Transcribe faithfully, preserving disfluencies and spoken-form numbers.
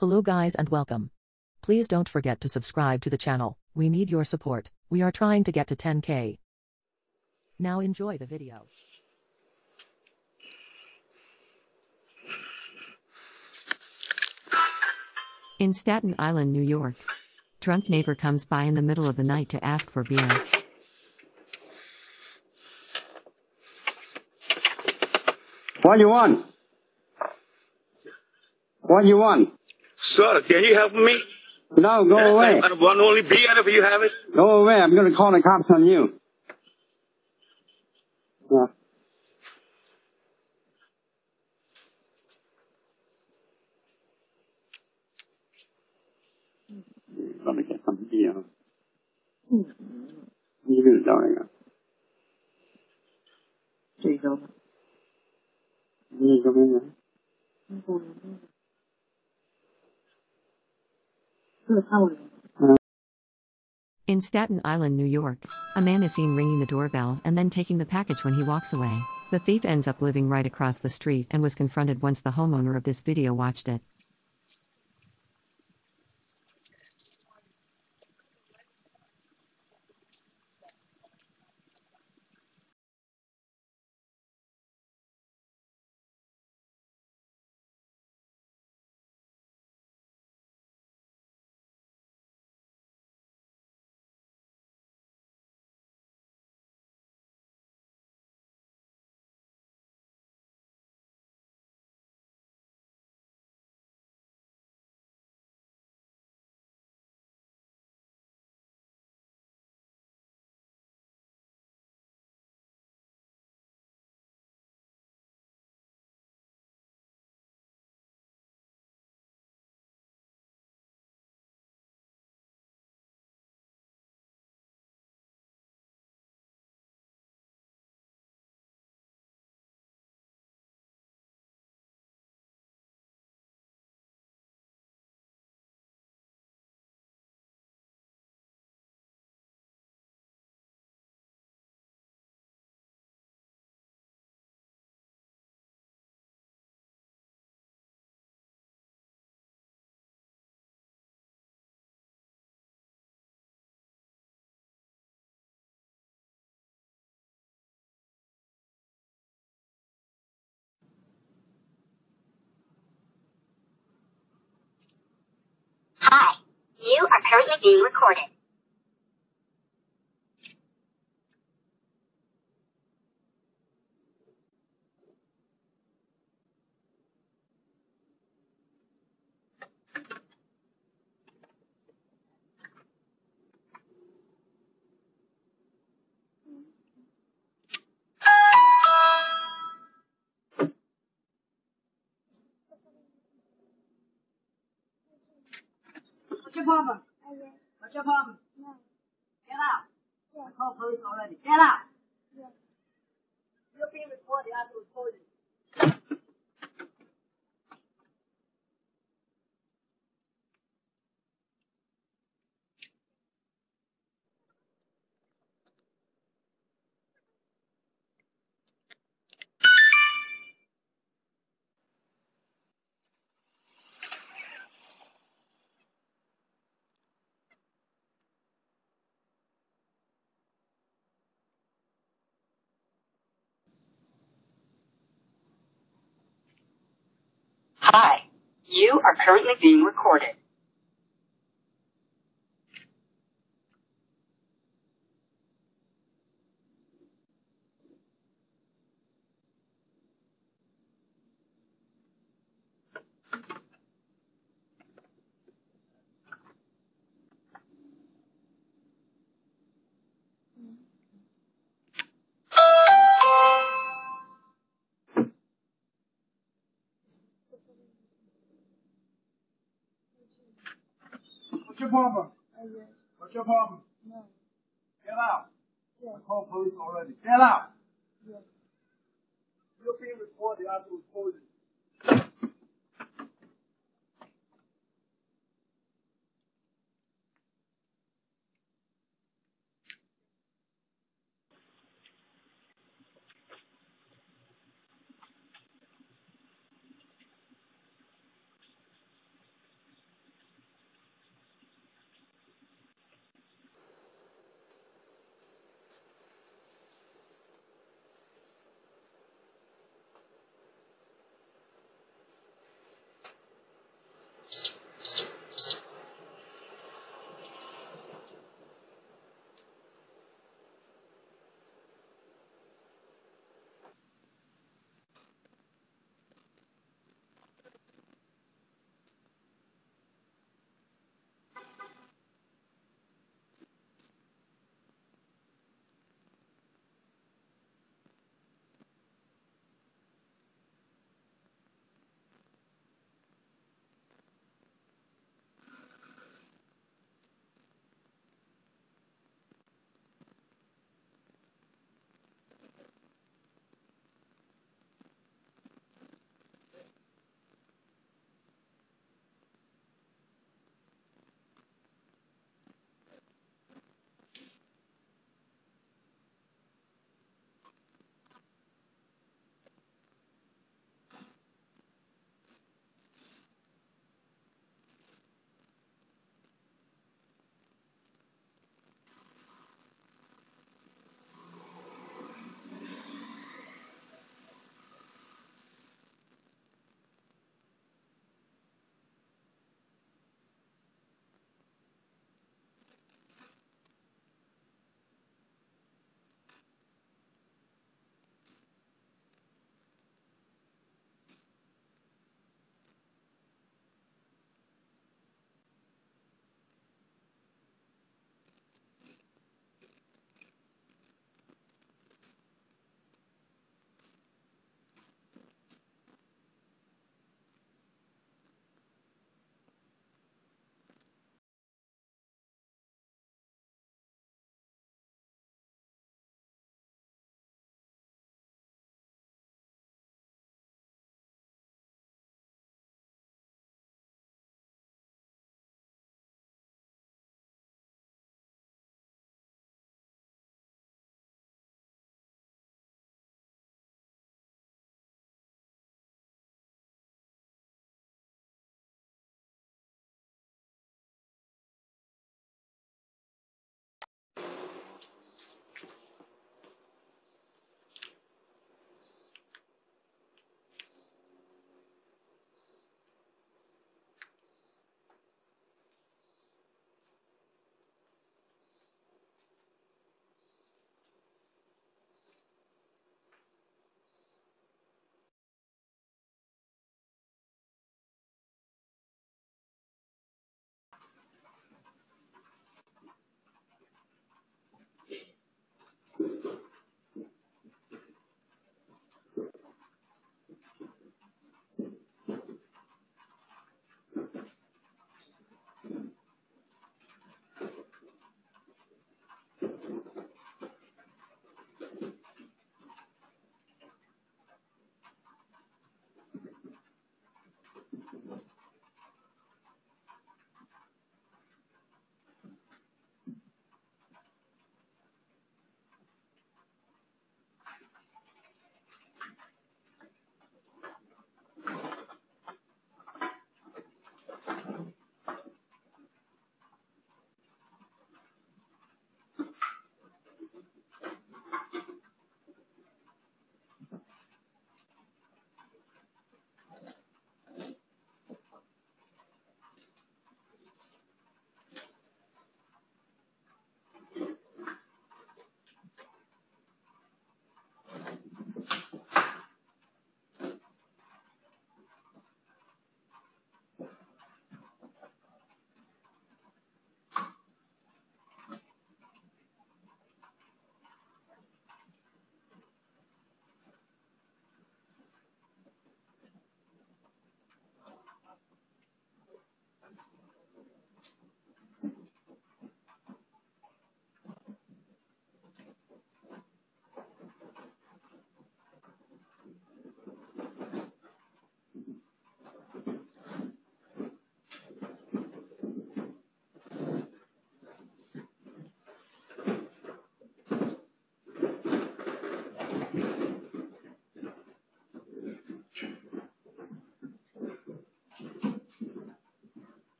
Hello guys and welcome. Please don't forget to subscribe to the channel, we need your support, we are trying to get to ten K. Now enjoy the video. In Staten Island, New York. Drunk neighbor comes by in the middle of the night to ask for beer. What you want? What you want? Sir, can you help me? No, go I, away. I, I want only beer if you have it. Go away. I'm going to call the cops on you. Yeah. I'm going to get some beer. You don't know. There you go. You go in there. In Staten Island, New York, a man is seen ringing the doorbell and then taking the package when he walks away. The thief ends up living right across the street and was confronted once the homeowner of this video watched it. Hi, you are currently being recorded. What's your problem? Yes. What's your problem? No. Get out. Yes. I called police already. Get out. Yes. You're being recorded. I'm recording. Hi, you are currently being recorded. What's your problem? Yes. What's your problem? No. Get out. Yes. I called police already. Get out. Yes. You're being recorded. I'm recording.